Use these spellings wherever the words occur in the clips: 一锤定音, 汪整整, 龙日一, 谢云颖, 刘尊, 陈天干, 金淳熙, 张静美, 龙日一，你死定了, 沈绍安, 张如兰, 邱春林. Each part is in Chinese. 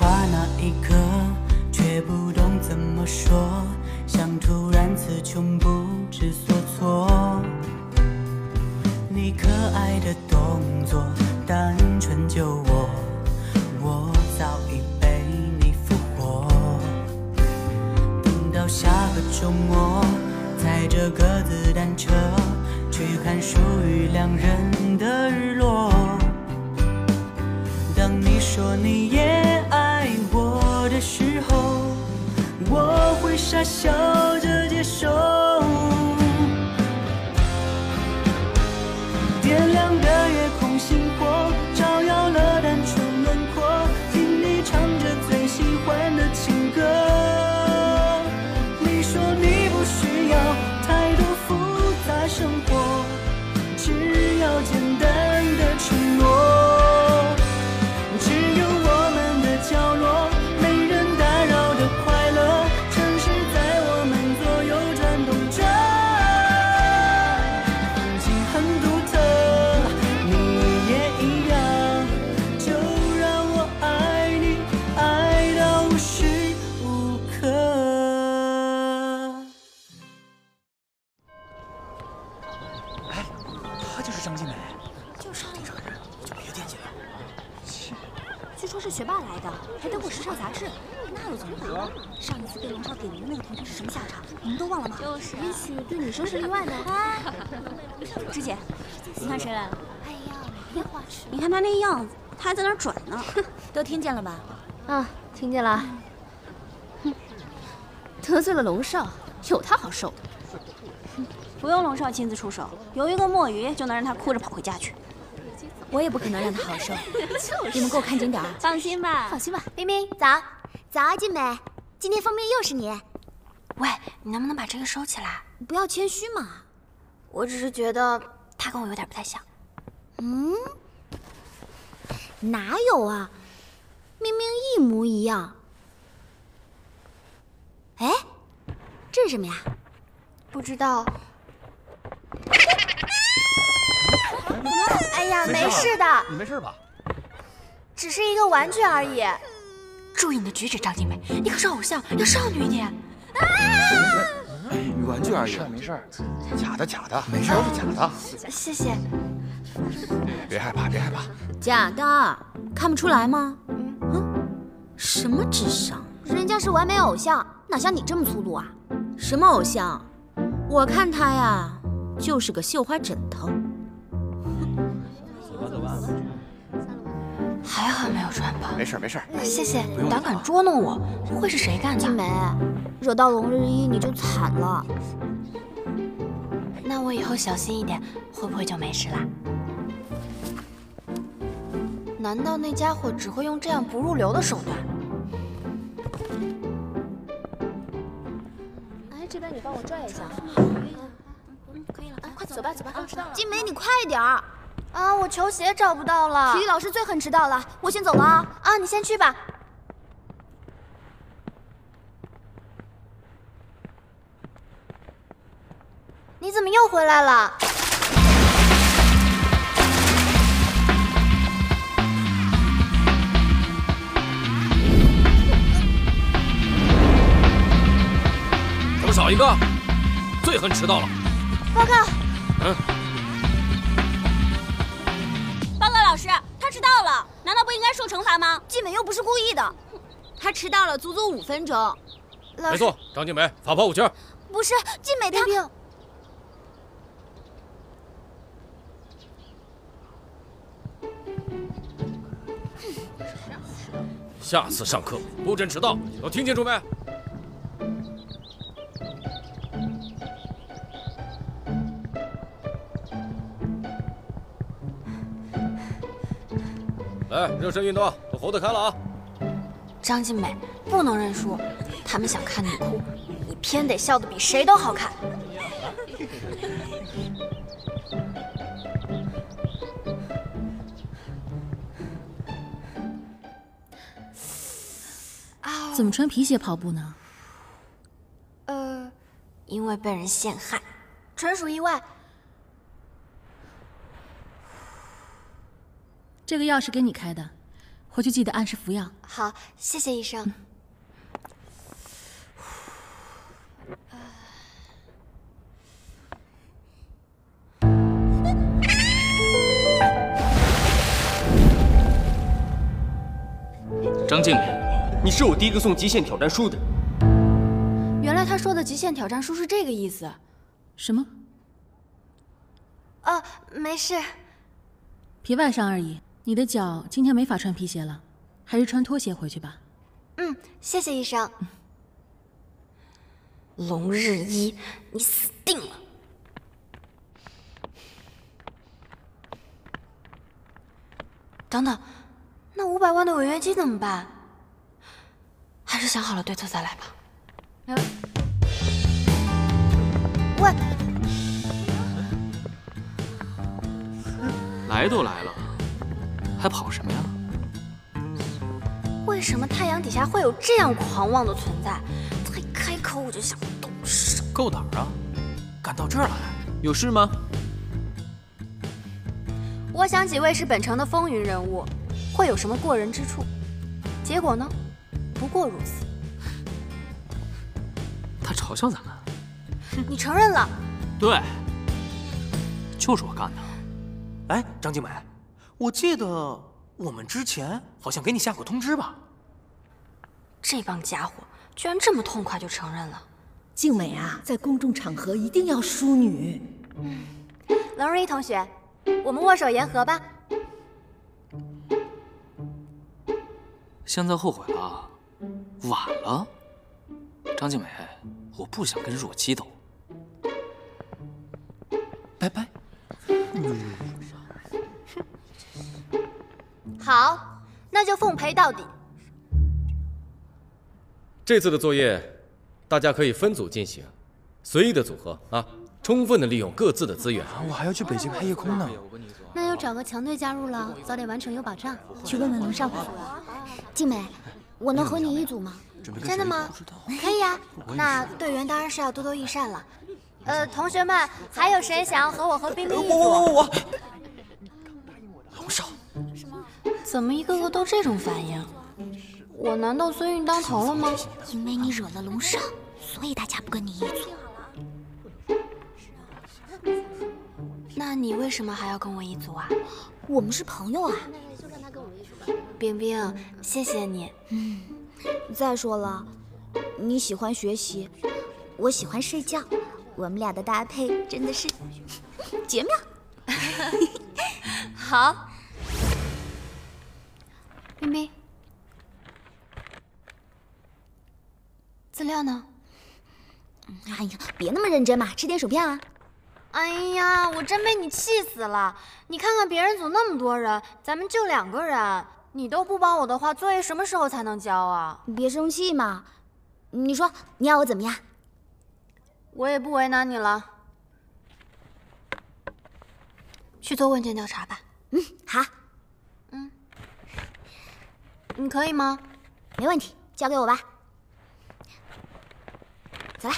话那一刻，却不懂怎么说，像突然词穷，不知所措。你可爱的动作，单纯救我，我早已被你俘获。等到下个周末，踩着各自单车，去看属于两人的日落。当你说你也爱我的时候，我会傻笑着接受。点亮的夜空星火，照耀了单纯轮廓。听你唱着最喜欢的情歌，你说你不需要太多复杂生活，只要简单的承诺。学霸来的，还登过时尚杂志，那有怎么办啊？上一次被龙少点名的那个同学是什么下场？你们都忘了吗？就是也许对女生是例外呢。哎，芝姐，你看谁来了？哎呀，没话说。你看他那样子，他还在那儿转呢。都听见了吧？啊，听见了。哼，得罪了龙少，有他好受的。不用龙少亲自出手，有一个墨鱼就能让他哭着跑回家去。 我也不可能让他好受，你们给我看紧点啊！放心吧，放心吧。冰冰，早，早啊，静美，今天封面又是你。喂，你能不能把这个收起来？不要谦虚嘛。我只是觉得他跟我有点不太像。嗯？哪有啊？明明一模一样。哎，这是什么呀？不知道。 哎呀，没事的，你没事吧？只是一个玩具而已。注意你的举止，张静美，你可是偶像，要少女一点。啊！玩具而已，没事，假的，假的，没事，都是假的。谢谢。别害怕，别害怕。假的，看不出来吗？嗯，什么智商？人家是完美偶像，哪像你这么粗鲁啊？什么偶像？我看他呀，就是个绣花枕头。 还好没有穿吧？没事没事，谢谢。你胆敢捉弄我，会是谁干的？静美，惹到龙日一你就惨了。那我以后小心一点，会不会就没事啦？难道那家伙只会用这样不入流的手段？哎，这边你帮我拽一下。嗯，可以了，快走吧走吧。静美，你快点儿。 啊！我球鞋找不到了。体育老师最恨迟到了，我先走了啊！啊，你先去吧。你怎么又回来了？怎么少一个？最恨迟到了。报告。嗯。 老师，他迟到了，难道不应该受惩罚吗？静美又不是故意的，他迟到了足足5分钟。没错，张静美罚跑5圈。不是，静美她。冰冰，下次上课不准迟到，都听清楚没？ 来，热身运动，都活得开了啊！张静美不能认输，他们想看你哭，你偏得笑得比谁都好看。怎么穿皮鞋跑步呢？因为被人陷害，纯属意外。 这个钥匙给你开的，回去记得按时服药。好，谢谢医生。嗯 张静敏，你是我第一个送《极限挑战书》的。原来他说的《极限挑战书》是这个意思。什么？哦，没事，皮外伤而已。你的脚今天没法穿皮鞋了，还是穿拖鞋回去吧。嗯，谢谢医生。龙日一，你死定了！等等。 那500万的违约金怎么办？还是想好了对策再来吧。没问题。喂，来都来了，还跑什么呀？为什么太阳底下会有这样狂妄的存在？他一开口我就想动手。够胆啊，敢到这儿来？有事吗？我想几位是本城的风云人物。 会有什么过人之处？结果呢？不过如此。他嘲笑咱们，你承认了？对，就是我干的。哎，张静美，我记得我们之前好像给你下过通知吧？这帮家伙居然这么痛快就承认了。静美啊，在公众场合一定要淑女。嗯，龙瑞同学，我们握手言和吧。 现在后悔了，晚了。张静美，我不想跟若曦斗。拜拜。好，那就奉陪到底。这次的作业，大家可以分组进行，随意的组合啊，充分的利用各自的资源。我还要去北京拍夜空呢。那就找个强队加入了，早点完成有保障。去问问龙少吧。 静美，我能和你一组吗？真的吗？可以啊，那队员当然是要多多益善了。同学们，还有谁想要和我和冰冰一组？我。龙少，怎么一个个都这种反应？我难道孙韵当头了吗？因为你惹了龙少，所以大家不跟你一组。那你为什么还要跟我一组啊？我们是朋友啊。 冰冰，谢谢你。嗯，再说了，你喜欢学习，我喜欢睡觉，我们俩的搭配真的是绝妙。好，冰冰，资料呢？哎呀，别那么认真嘛，吃点薯片啊。 哎呀，我真被你气死了！你看看别人组那么多人，咱们就2个人，你都不帮我的话，作业什么时候才能交啊？你别生气嘛，你说你要我怎么样？我也不为难你了，去做问卷调查吧。嗯，好。嗯，你可以吗？没问题，交给我吧。走吧。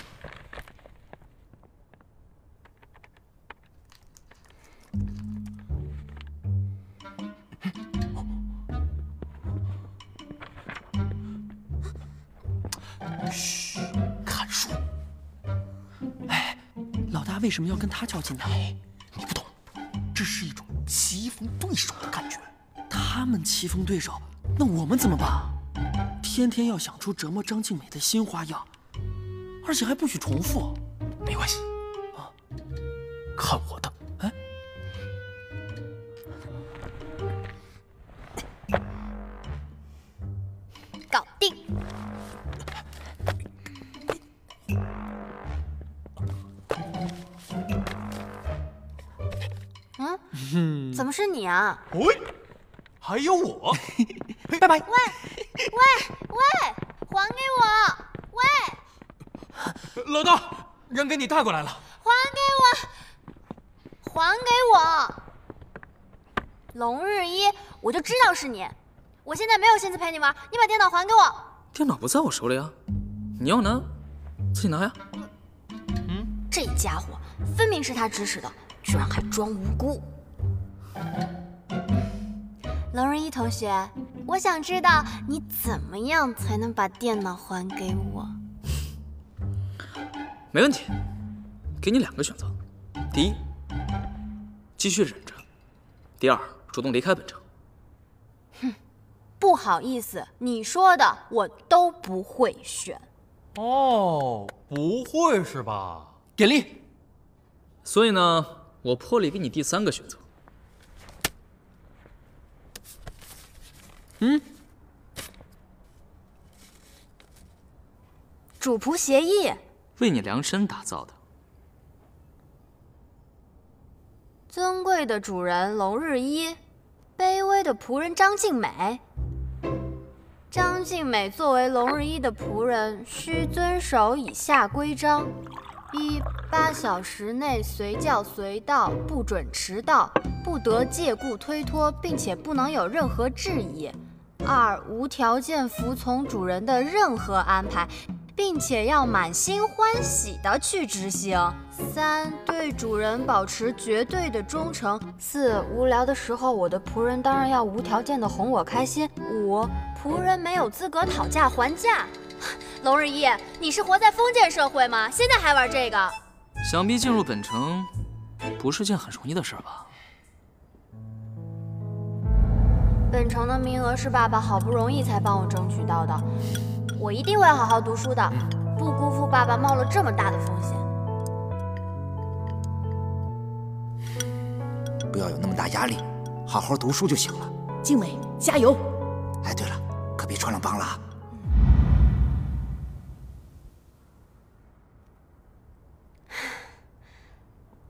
嘘，看书。哎，老大为什么要跟他较劲呢？你不懂，这是一种棋逢对手的感觉。他们棋逢对手，那我们怎么办？天天要想出折磨张静美的新花样，而且还不许重复。没关系，啊，看我的。 怎么是你啊？喂，还有我，拜拜。喂，还给我！喂，老大，人给你带过来了。还给我！龙日一，我就知道是你。我现在没有心思陪你玩，你把电脑还给我。电脑不在我手里啊，你要拿，自己拿呀。嗯，这家伙分明是他指使的，居然还装无辜。龙仁一同学，我想知道你怎么样才能把电脑还给我？没问题，给你2个选择：第一，继续忍着；第二，主动离开本城。哼，不好意思，你说的我都不会选。哦，不会是吧？点力。所以呢，我破例给你第3个选择。 嗯，主仆协议为你量身打造的。尊贵的主人龙日一，卑微的仆人张静美。张静美作为龙日一的仆人，需遵守以下规章：一、8小时内随叫随到，不准迟到，不得借故推脱，并且不能有任何质疑。 2. 无条件服从主人的任何安排，并且要满心欢喜地去执行。3. 对主人保持绝对的忠诚。4. 无聊的时候，我的仆人当然要无条件地哄我开心。5. 仆人没有资格讨价还价。龙日一，你是活在封建社会吗？现在还玩这个？想必进入本城不是件很容易的事吧？ 本城的名额是爸爸好不容易才帮我争取到的，我一定会好好读书的，不辜负爸爸冒了这么大的风险。不要有那么大压力，好好读书就行了。静美，加油！哎，对了，可别穿上帮了啊。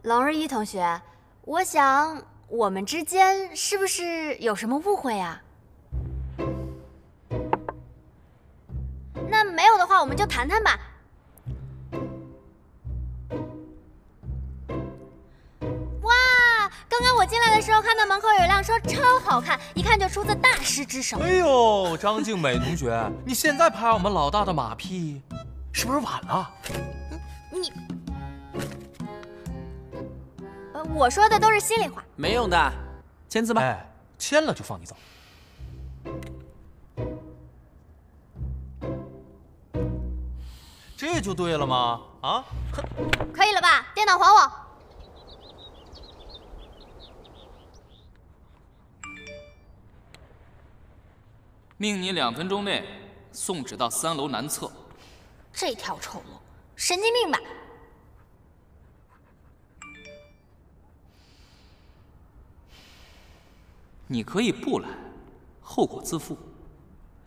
龙日一同学，我想。 我们之间是不是有什么误会呀？那没有的话，我们就谈谈吧。哇，刚刚我进来的时候，看到门口有辆车，超好看，一看就出自大师之手。哎呦，张静美同学，你现在拍我们老大的马屁，是不是晚了？你。 我说的都是心里话，没用的，签字吧。哎，签了就放你走。这就对了吗？啊？可以了吧？电脑还我。命你2分钟内送纸到3楼南侧。这条丑陋，神经病吧！ 你可以不来，后果自负，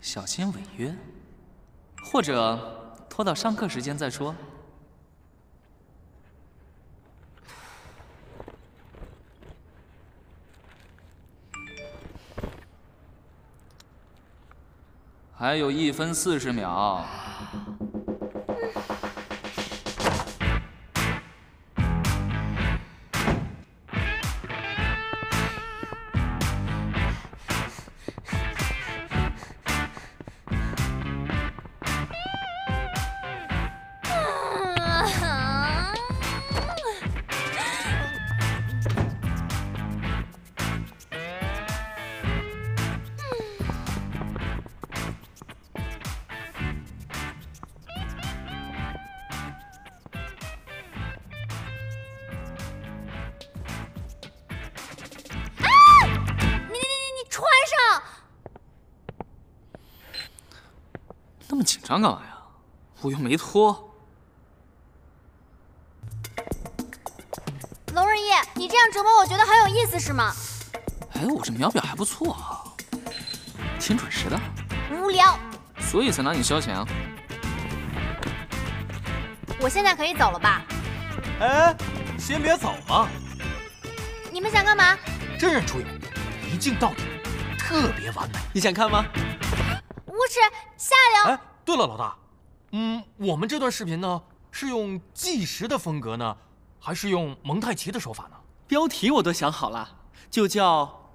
小心违约，或者拖到上课时间再说。还有1分40秒。想干嘛呀？我又没脱。龙日一，你这样折磨我觉得很有意思是吗？哎，我这秒表还不错啊，挺准时的。无聊，所以才拿你消遣啊。我现在可以走了吧？哎，先别走嘛。你们想干嘛？真人出演，一镜到底，特别完美。你想看吗？无耻，下流！哎。 对了，老大，我们这段视频呢是用纪实的风格呢，还是用蒙太奇的手法呢？标题我都想好了，就叫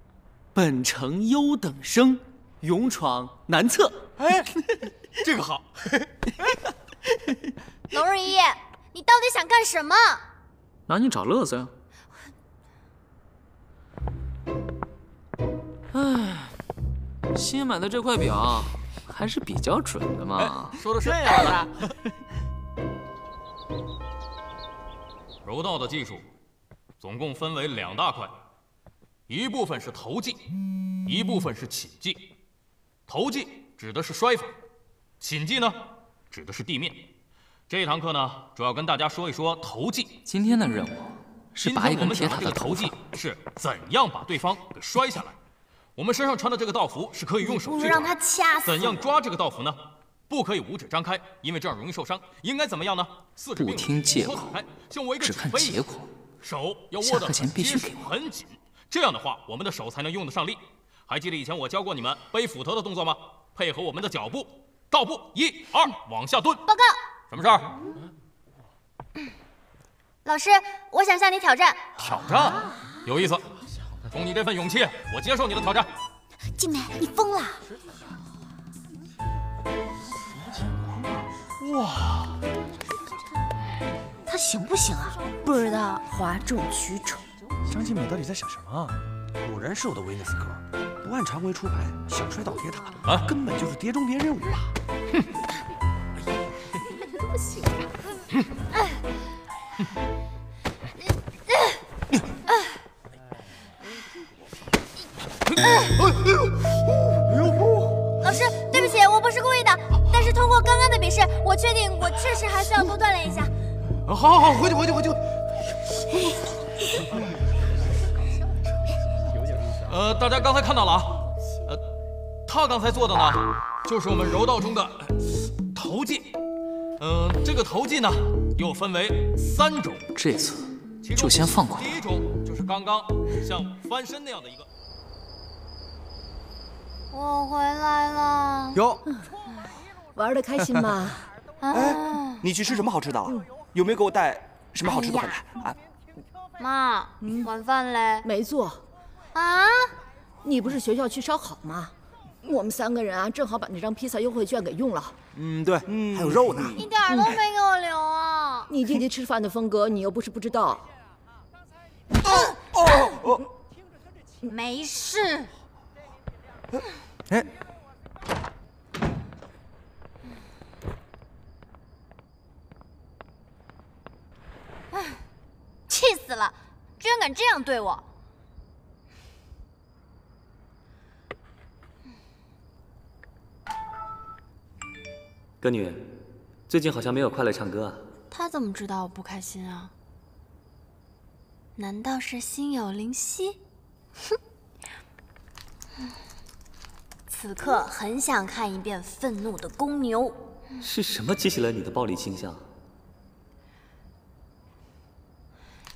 “本城优等生勇闯南侧”。哎，这个好。龙日一，你到底想干什么？拿你找乐子呀。唉，新买的这块表还是比较准的嘛。说的是呀。柔道的技术总共分为2大块，一部分是投技，一部分是擒技。投技指的是摔法，擒技呢指的是地面。这堂课呢，主要跟大家说一说投技。今天的任务。 是拔一根铁塔的头发，是怎样把对方给摔下来？我们身上穿的这个道服是可以用手去抓，怎样抓这个道服呢？不可以五指张开，因为这样容易受伤。应该怎么样呢？四指并拢，手打开，像我一个只看结果，手要握得必须很紧，这样的话我们的手才能用得上力。还记得以前我教过你们背斧头的动作吗？配合我们的脚步，倒步1、2，往下蹲。报告，什么事儿？ 老师，我想向你挑战。挑战，有意思。凭你这份勇气，我接受你的挑战。静美，你疯了！哇，他行不行啊？不知道，哗众取宠。张静美到底在想什么啊？果然是我的 Venus Girl， 不按常规出牌，想摔倒铁塔啊，根本就是碟中谍任务啊！哼，不行啊！ 老师，对不起，我不是故意的。但是通过刚刚的比试，我确定我确实还需要多锻炼一下。好，好，好，回去。大家刚才看到了啊，他刚才做的呢，就是我们柔道中的投技。这个投技呢。 又分为3种，这次就先放过。第一种就是刚刚像翻身那样的一个。我回来了。哟，玩的开心吗？哎，你去吃什么好吃的了？有没有给我带什么好吃的回来啊？妈，晚饭嘞？没做。啊？你不是学校去烧烤吗？ 我们3个人啊，正好把那张披萨优惠券给用了。嗯，对，还有肉呢，一点都没给我留啊！你弟弟吃饭的风格，你又不是不知道。哦，没事。哎，气死了！居然敢这样对我！ 歌女，最近好像没有快乐唱歌啊。他怎么知道我不开心啊？难道是心有灵犀？哼！此刻很想看一遍愤怒的公牛。是什么激起了你的暴力倾向？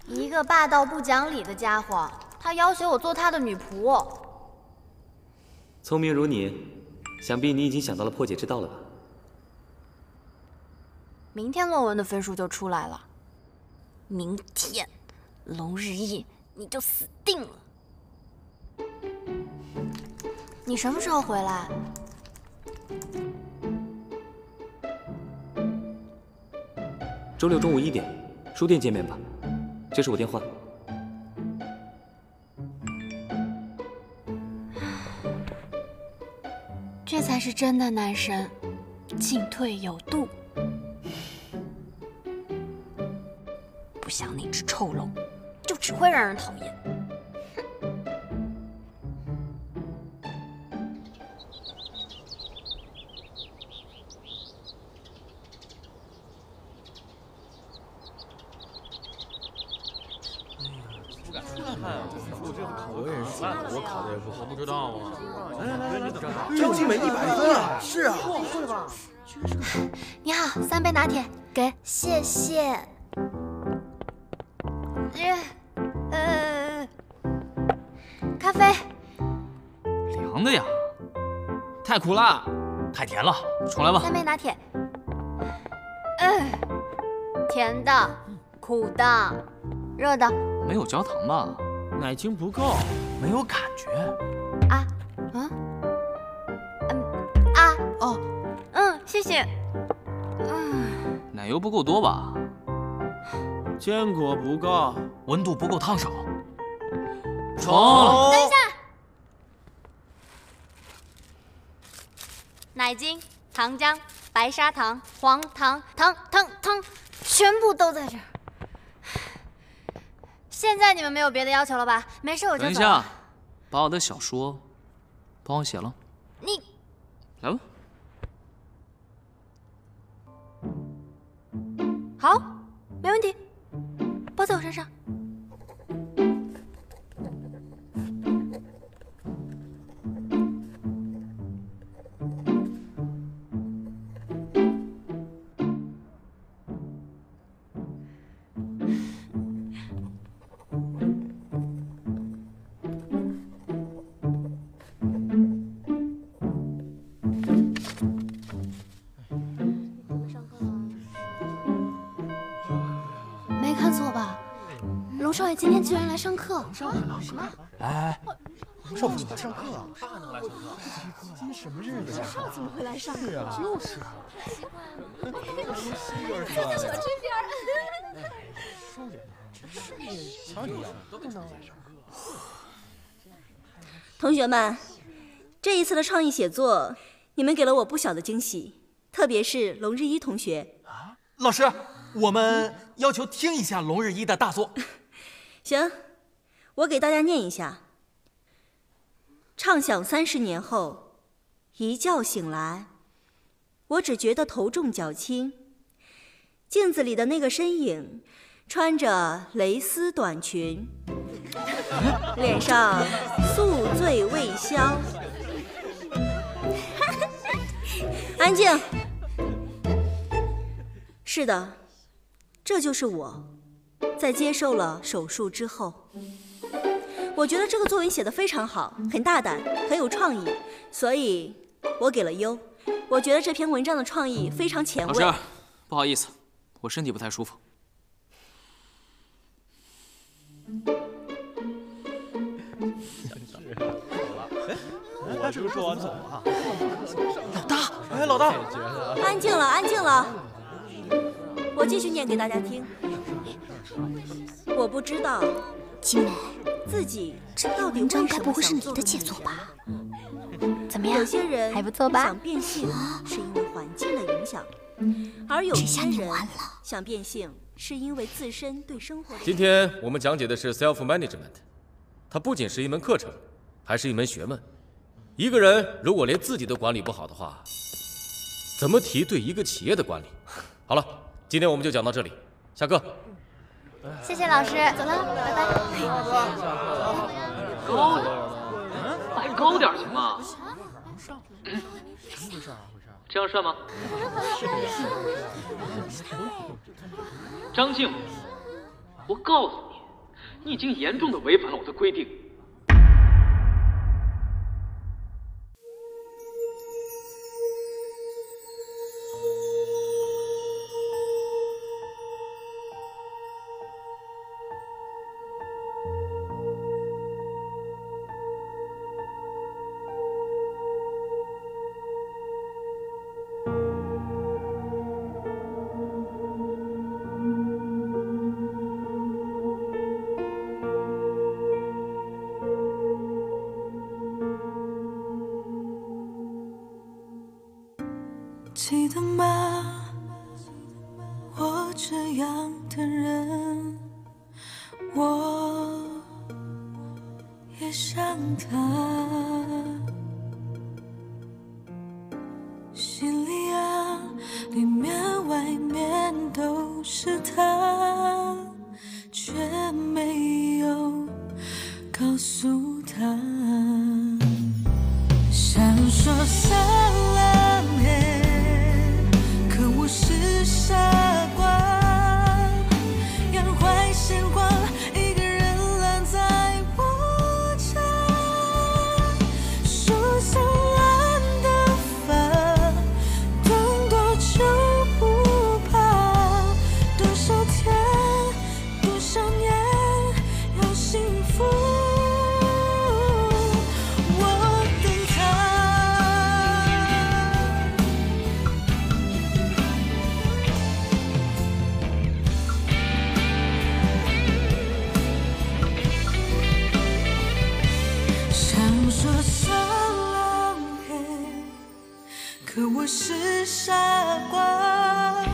一个霸道不讲理的家伙，他要挟我做他的女仆。聪明如你，想必你已经想到了破解之道了吧？ 明天论文的分数就出来了，明天，龙日一你就死定了。你什么时候回来？周6中午1点，书店见面吧。这是我电话。这才是真的男神，进退有度。 不像那只臭龙，就只会让人讨厌。哼！不敢出来看啊！我这考的也是，我考的也是，还不知道啊！来，张静美100分啊！是啊，会吧？你好，3杯拿铁，给，谢谢。 咖啡，凉的呀，太苦了，太甜了，重来吧。3杯拿铁，甜的，苦的，热的，没有焦糖吧？奶精不够，没有感觉。谢谢。奶油不够多吧？ 坚果不够，温度不够烫手。重。等一下，奶精、糖浆、白砂糖、黄糖、糖，全部都在这儿。现在你们没有别的要求了吧？没事，我就走了。等一下，把我的小说帮我写了。你来吧。好，没问题，包在我身上。 少爷今天居然来上课！上课了？哎，少爷来上课了？爸能来上课？今天什么日子呀？怎么会来上课啊？就是啊，太奇怪了！就是，这边。少爷，真是瞧你都能来上课。同学们，这一次的创意写作，你们给了我不小的惊喜，特别是龙日一同学。啊，老师，我们要求听一下龙日一的大作。 行，我给大家念一下。畅想30年后，一觉醒来，我只觉得头重脚轻。镜子里的那个身影，穿着蕾丝短裙，脸上宿醉未消。安静。是的，这就是我。 在接受了手术之后，我觉得这个作文写得非常好，很大胆，很有创意，所以我给了优。我觉得这篇文章的创意非常前卫。老师，不好意思，我身体不太舒服。我这个说完走了。老大，哎，老大，安静了，安静了。我继续念给大家听。 我不知道，金梅，自己到底为什么想做这么一件事？这篇文章该不会是你的杰作吧？怎么样？有些人还不错吧？想变性是因为环境的影响，而有些人想变性是因为自身对生活的。今天我们讲解的是 self management， 它不仅是一门课程，还是一门学问。一个人如果连自己的管理不好的话，怎么提对一个企业的管理？好了，今天我们就讲到这里，下课。 谢谢老师，走了，拜拜。高点，再高点行吗？这样帅吗？张静，我告诉你，你已经严重的违反了我的规定。 记得吗？我这样的人，我也像他，心里啊，里面外面都是他，却没有告诉他，想说什。是傻瓜。